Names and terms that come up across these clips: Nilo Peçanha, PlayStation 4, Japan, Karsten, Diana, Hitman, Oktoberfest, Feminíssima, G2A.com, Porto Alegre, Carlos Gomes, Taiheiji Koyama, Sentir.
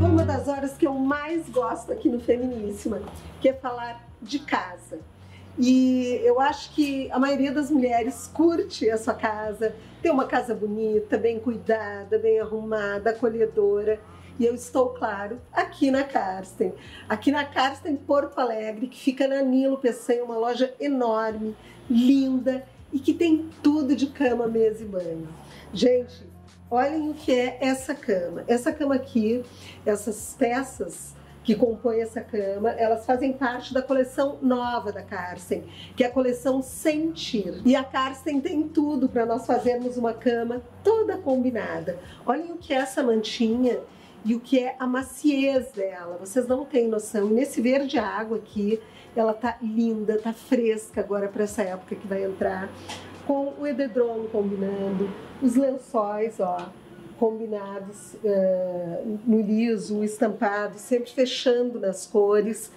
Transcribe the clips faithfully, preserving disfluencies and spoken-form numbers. Uma das horas que eu mais gosto aqui no Feminíssima, que é falar de casa. E eu acho que a maioria das mulheres curte a sua casa, ter uma casa bonita, bem cuidada, bem arrumada, acolhedora. E eu estou, claro, aqui na Karsten. Aqui na Karsten, Porto Alegre, que fica na Nilo Peçanha, uma loja enorme, linda e que tem tudo de cama, mesa e banho. Gente, olhem o que é essa cama. Essa cama aqui, essas peças que compõem essa cama, elas fazem parte da coleção nova da Karsten, que é a coleção Sentir. E a Karsten tem tudo para nós fazermos uma cama toda combinada. Olhem o que é essa mantinha e o que é a maciez dela, vocês não têm noção. E nesse verde água aqui, ela tá linda, tá fresca agora para essa época que vai entrar, com o edredom combinando, os lençóis, ó, combinados uh, no liso, estampado, sempre fechando nas cores,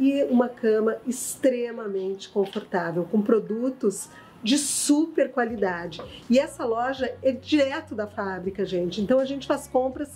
e uma cama extremamente confortável, com produtos de super qualidade. E essa loja é direto da fábrica, gente, então a gente faz compras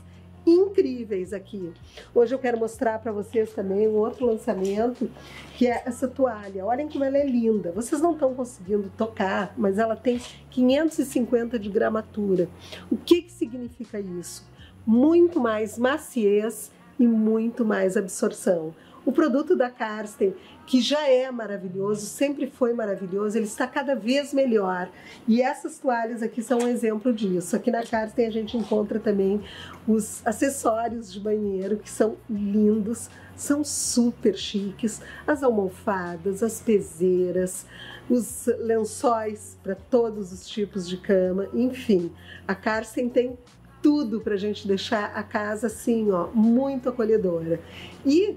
incríveis aqui. Hoje eu quero mostrar para vocês também um outro lançamento, que é essa toalha. Olhem como ela é linda. Vocês não estão conseguindo tocar, mas ela tem quinhentos e cinquenta de gramatura. O que que significa isso? Muito mais maciez e muito mais absorção. O produto da Karsten, que já é maravilhoso, sempre foi maravilhoso, ele está cada vez melhor. E essas toalhas aqui são um exemplo disso. Aqui na Karsten a gente encontra também os acessórios de banheiro, que são lindos, são super chiques. As almofadas, as peseiras, os lençóis para todos os tipos de cama, enfim. A Karsten tem tudo para a gente deixar a casa assim, ó, muito acolhedora. E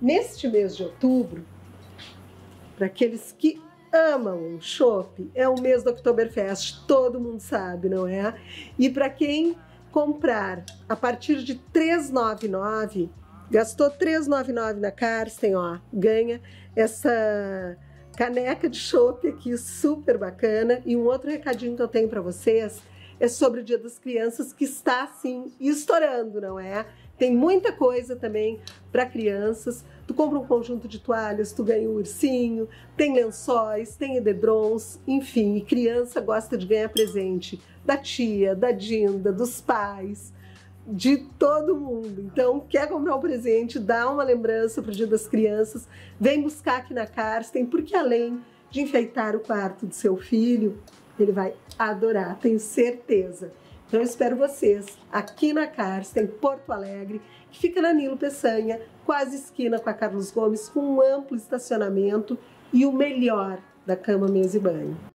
neste mês de outubro, para aqueles que amam o chopp, é o mês do Oktoberfest, todo mundo sabe, não é? E para quem comprar a partir de trezentos e noventa e nove, gastou trezentos e noventa e nove na Karsten, ó, ganha essa caneca de chopp aqui, super bacana. E um outro recadinho que eu tenho para vocês é sobre o Dia das Crianças, que está assim estourando, não é? Tem muita coisa também para crianças. Tu compra um conjunto de toalhas, tu ganha um ursinho, tem lençóis, tem edredons, enfim. E criança gosta de ganhar presente da tia, da dinda, dos pais, de todo mundo. Então, quer comprar um presente, dá uma lembrança para o Dia das Crianças, vem buscar aqui na Karsten, porque além de enfeitar o quarto do seu filho, ele vai adorar, tenho certeza. Então eu espero vocês aqui na Karsten, Porto Alegre, que fica na Nilo Peçanha, quase esquina com a Carlos Gomes, com um amplo estacionamento e o melhor da cama, mesa e banho.